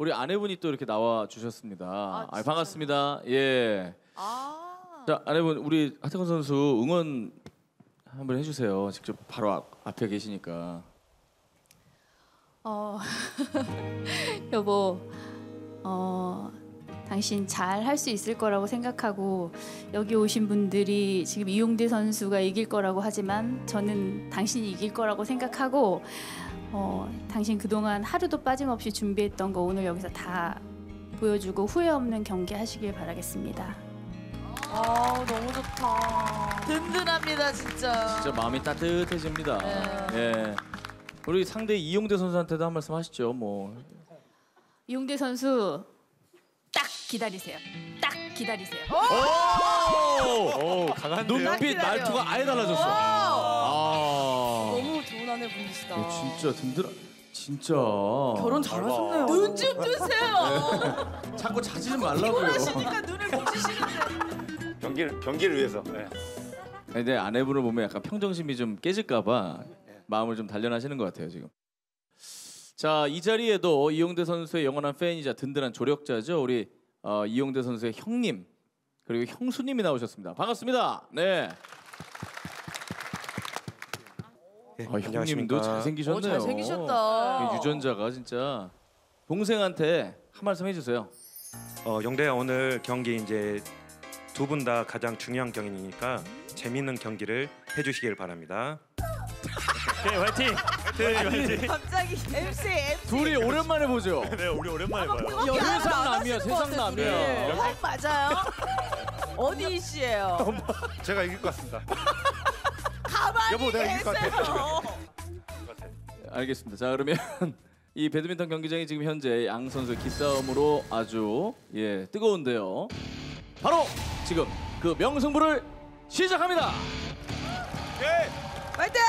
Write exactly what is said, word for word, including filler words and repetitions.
우리 아내분이 또 이렇게 나와 주셨습니다. 아, 아, 반갑습니다. 예. 아. 자, 아내분 우리 하태권 선수 응원 한번 해주세요. 직접 바로 앞, 앞에 계시니까. 어, 여보, 어, 당신 잘 할 수 있을 거라고 생각하고 여기 오신 분들이 지금 이용대 선수가 이길 거라고 하지만 저는 당신이 이길 거라고 생각하고 어, 당신 그동안 하루도 빠짐없이 준비했던 거 오늘 여기서 다 보여주고 후회 없는 경기 하시길 바라겠습니다. 아, 너무 좋다. 든든합니다, 진짜. 진짜 마음이 따뜻해집니다. 네. 네. 우리 상대 이용대 선수한테도 한 말씀 하시죠. 뭐 이용대 선수 딱 기다리세요. 딱 기다리세요. 오! 오! 강한 눈빛 말투가 아예 달라졌어. 아 너무 좋은 아내분이시다. 네, 진짜 든든한 진짜 결혼 잘하셨네요. 눈 좀 뜨세요. 네. 자꾸 자지는 말라고요. 피곤하시니까 눈을 못 치시는데. 경기를 경기를 위해서. 네. 근데 아내분을 보면 약간 평정심이 좀 깨질까봐. 마음을 좀 단련하시는 것 같아요 지금. 자, 이 자리에도 이용대 선수의 영원한 팬이자 든든한 조력자죠. 우리 어, 이용대 선수의 형님 그리고 형수님이 나오셨습니다. 반갑습니다. 네. 네 아, 형님도 잘생기셨네요. 오, 잘생기셨다. 유전자가 진짜. 동생한테 한 말씀 해주세요. 어, 용대야 오늘 경기 이제 두 분 다 가장 중요한 경기니까 재미있는 경기를 해주시길 바랍니다. 네, 화이팅! 네, 화이팅! 갑자기 엠씨, 엠씨! 둘이 오랜만에 보죠? 네, 우리 오랜만에 봐요. 세상 남이야, 세상 남이야. 확 맞아요? 어디 이씨예요? 제가 이길 것 같습니다. 가만히 여보, 내가 이길 것 같아요. 알겠습니다. 자, 그러면 이 배드민턴 경기장이 지금 현재 양 선수 기싸움으로 아주 예 뜨거운데요. 바로 지금 그 명승부를 시작합니다! 예! 화이팅!